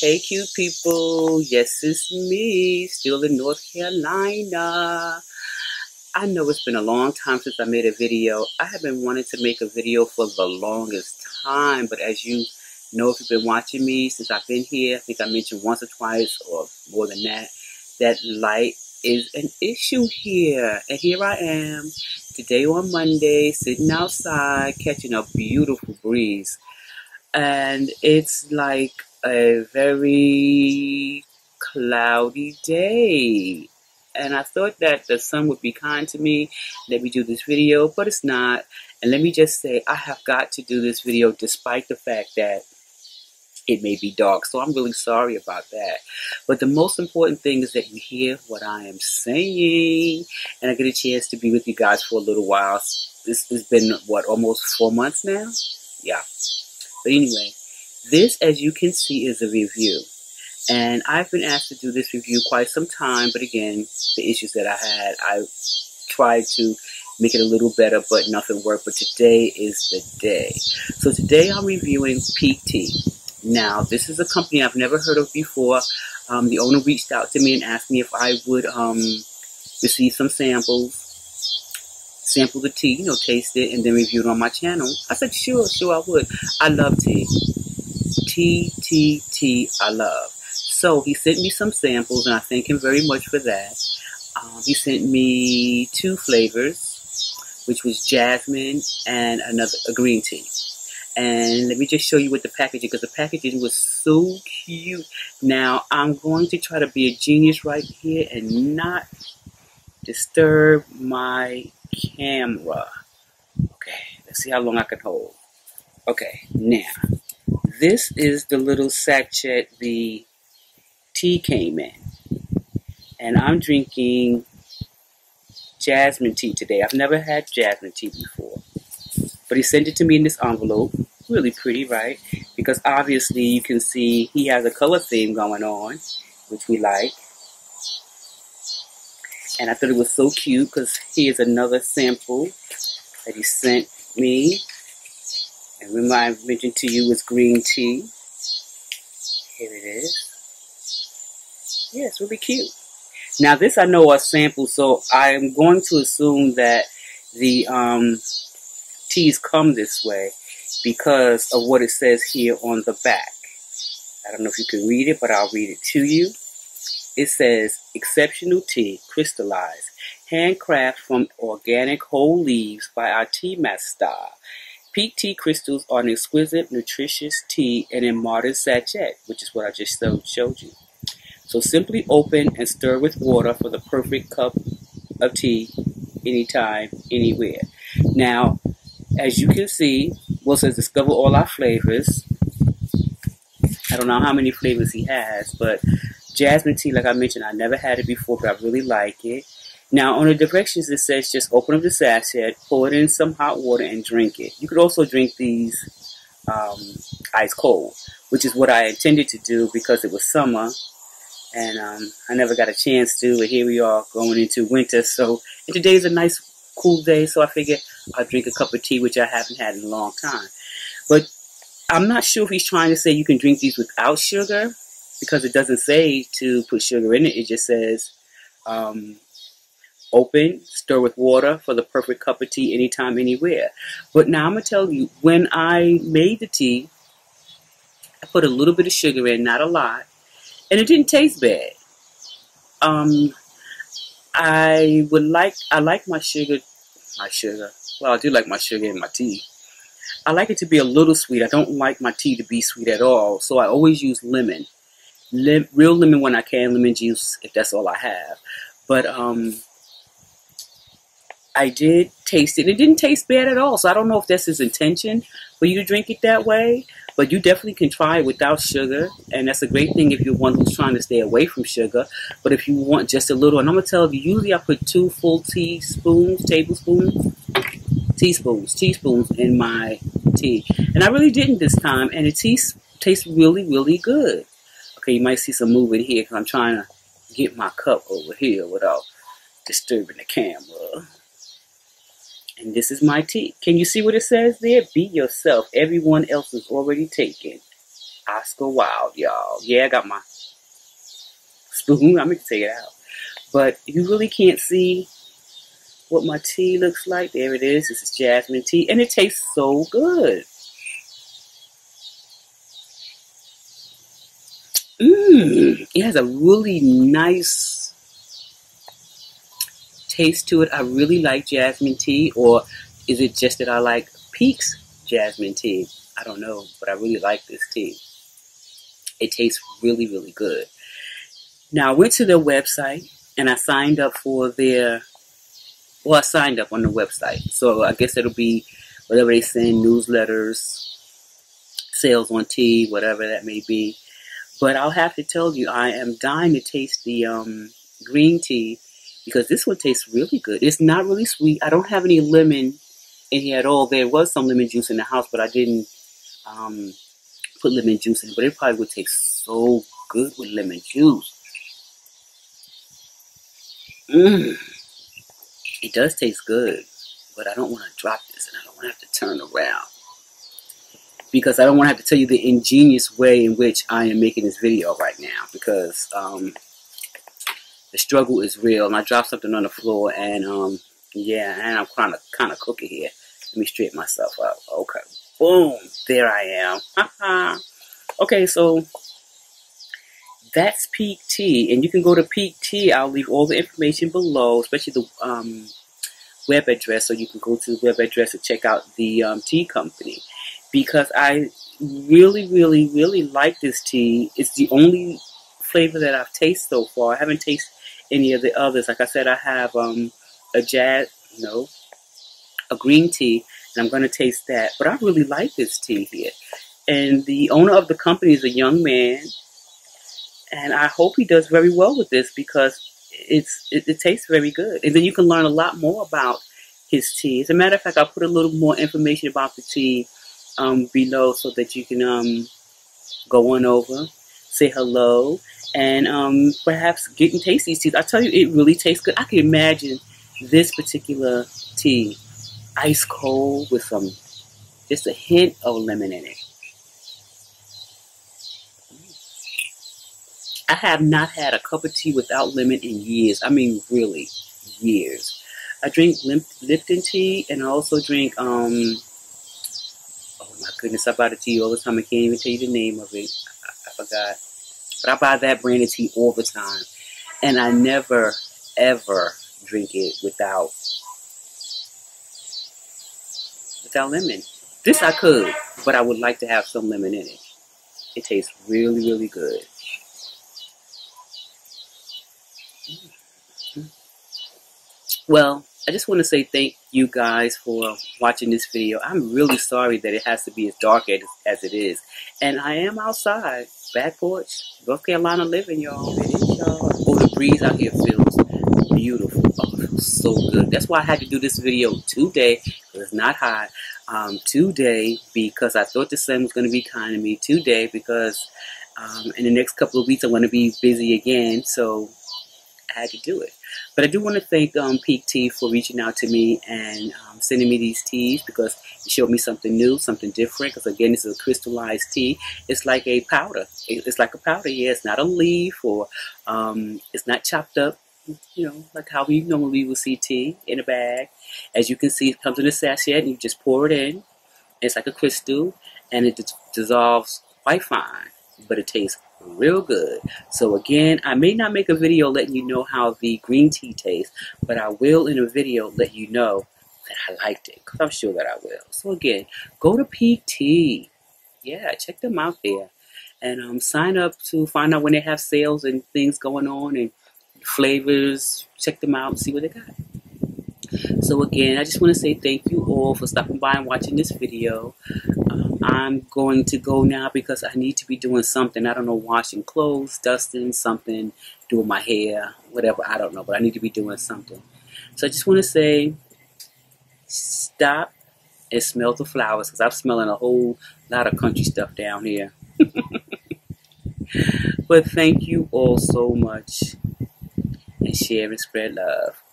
Hey cute people, yes it's me, still in North Carolina. I know it's been a long time since I made a video. I have been wanting to make a video for the longest time, but as you know, if you've been watching me since I've been here, I think I mentioned once or twice or more than that, that light is an issue here. And here I am, today on Monday, sitting outside, catching a beautiful breeze. And it's like a very cloudy day, and I thought that the sun would be kind to me, let me do this video, but it's not. And let me just say, I have got to do this video despite the fact that it may be dark, so I'm really sorry about that. But the most important thing is that you hear what I am saying, and I get a chance to be with you guys for a little while. This has been, what, almost 4 months now? Yeah. But anyway, this, as you can see, is a review, and I've been asked to do this review quite some time, but again, the issues that I had, I tried to make it a little better, but nothing worked. But today is the day. So today I'm reviewing Pique Tea. Now, this is a company I've never heard of before. The owner reached out to me and asked me if I would receive some samples. Sample the tea, you know, taste it, and then review it on my channel. I said, sure, I would. I love tea. Tea, I love. So he sent me some samples, and I thank him very much for that. He sent me 2 flavors, which was jasmine and a green tea. And let me just show you what the packaging, because the packaging was so cute. Now, I'm going to try to be a genius right here and not disturb my camera. Okay, let's see how long I can hold. Okay, now. This is the little sachet the tea came in. And I'm drinking jasmine tea today. I've never had jasmine tea before. But he sent it to me in this envelope. Really pretty, right? Because obviously you can see he has a color theme going on, which we like. And I thought it was so cute because here's another sample that he sent me. And remember, I mentioned to you it's green tea. Here it is. Yeah, it's really cute. Now, this I know are samples, so I am going to assume that the teas come this way because of what it says here on the back. I don't know if you can read it, but I'll read it to you. It says, exceptional tea, crystallized, handcrafted from organic whole leaves by our tea master. Pique Tea crystals are an exquisite, nutritious tea in a modern sachet, which is what I just showed you. So simply open and stir with water for the perfect cup of tea, anytime, anywhere. Now, as you can see, well, it says discover all our flavors. I don't know how many flavors he has, but jasmine tea, like I mentioned, I never had it before, but I really like it. Now, on the directions, it says just open up the sachet, pour it in some hot water, and drink it. You could also drink these ice cold, which is what I intended to do because it was summer, and I never got a chance to, but here we are going into winter. So, and today's a nice, cool day, so I figured I'll drink a cup of tea, which I haven't had in a long time. But I'm not sure if he's trying to say you can drink these without sugar, because it doesn't say to put sugar in it. It just says open, stir with water for the perfect cup of tea anytime, anywhere. But now I'm going to tell you, when I made the tea, I put a little bit of sugar in, not a lot, and it didn't taste bad. I like my sugar. Well, I do like my sugar in my tea. I like it to be a little sweet. I don't like my tea to be sweet at all, so I always use lemon. Real lemon when I can, lemon juice, if that's all I have. But, I did taste it. It didn't taste bad at all, so I don't know if that's his intention for you to drink it that way, but you definitely can try it without sugar, and that's a great thing if you're one who's trying to stay away from sugar. But if you want just a little, and I'm going to tell you, usually I put 2 full teaspoons in my tea, and I really didn't this time, and the tea tastes really, really good. Okay, you might see some movement here because I'm trying to get my cup over here without disturbing the camera. And this is my tea. Can you see what it says there? Be yourself. Everyone else is already taken. Oscar Wilde, y'all. Yeah, I got my spoon. I'm going to take it out. But you really can't see what my tea looks like. There it is. This is jasmine tea. And it tastes so good. It has a really nice taste to it. I really like jasmine tea. Or is it just that I like Pique's jasmine tea? I don't know, but I really like this tea. It tastes really, really good. Now, I went to their website and I signed up for their, well, I signed up on the website. So I guess it'll be whatever they send, newsletters, sales on tea, whatever that may be. But I'll have to tell you, I am dying to taste the green tea because this one tastes really good. It's not really sweet. I don't have any lemon in here at all. There was some lemon juice in the house, but I didn't put lemon juice in it. But it probably would taste so good with lemon juice. It does taste good, but I don't want to drop this and I don't want to have to turn around, because I don't want to have to tell you the ingenious way in which I am making this video right now, because the struggle is real. And I dropped something on the floor, and yeah, and I'm kind of cooking here. Let me straighten myself up. Okay, boom, there I am. Okay, so that's Pique Tea, and you can go to Pique Tea. I'll leave all the information below, especially the web address, so you can go to the web address and check out the tea company. Because I really, really, really like this tea. It's the only flavor that I've tasted so far. I haven't tasted any of the others. Like I said, I have a green tea, and I'm going to taste that. But I really like this tea here. And the owner of the company is a young man, and I hope he does very well with this, because it tastes very good. And then you can learn a lot more about his tea. As a matter of fact, I'll put a little more information about the tea below, so that you can go on over, say hello, and perhaps get and taste these teas. I tell you, it really tastes good. I can imagine this particular tea ice cold with some, just a hint of lemon in it. I have not had a cup of tea without lemon in years. I mean, really, years. I drink Lipton tea, and I also drink goodness, I buy the tea all the time. I can't even tell you the name of it. I forgot. But I buy that brand of tea all the time. And I never, ever drink it without lemon. This I could, but I would like to have some lemon in it. It tastes really, really good. Well, I just want to say thank you guys for watching this video. I'm really sorry that it has to be as dark as it is. And I am outside, back porch, North Carolina living, y'all. Oh, the breeze out here feels beautiful. Oh, it feels so good. That's why I had to do this video today, because it's not hot. Today, because I thought the sun was going to be kind to me. Today, because in the next couple of weeks, I'm going to be busy again. So I had to do it. But I do want to thank Pique Tea for reaching out to me and sending me these teas, because it showed me something new, something different. Because again, this is a crystallized tea. It's like a powder. It's like a powder. Yeah, it's not a leaf, or it's not chopped up. You know, like how we normally will see tea in a bag. As you can see, it comes in a sachet, and you just pour it in. It's like a crystal, and it dissolves quite fine, but it tastes real good. So again, I may not make a video letting you know how the green tea tastes, but I will in a video let you know that I liked it, because I'm sure that I will. So again, go to Pique Tea. Yeah, check them out there, and sign up to find out when they have sales and things going on and flavors. Check them out and see what they got. So again, I just want to say thank you all for stopping by and watching this video. I'm going to go now, because I need to be doing something. I don't know, washing clothes, dusting, something, doing my hair, whatever. I don't know, but I need to be doing something. So I just want to say, stop and smell the flowers, because I'm smelling a whole lot of country stuff down here. But thank you all so much, and share and spread love.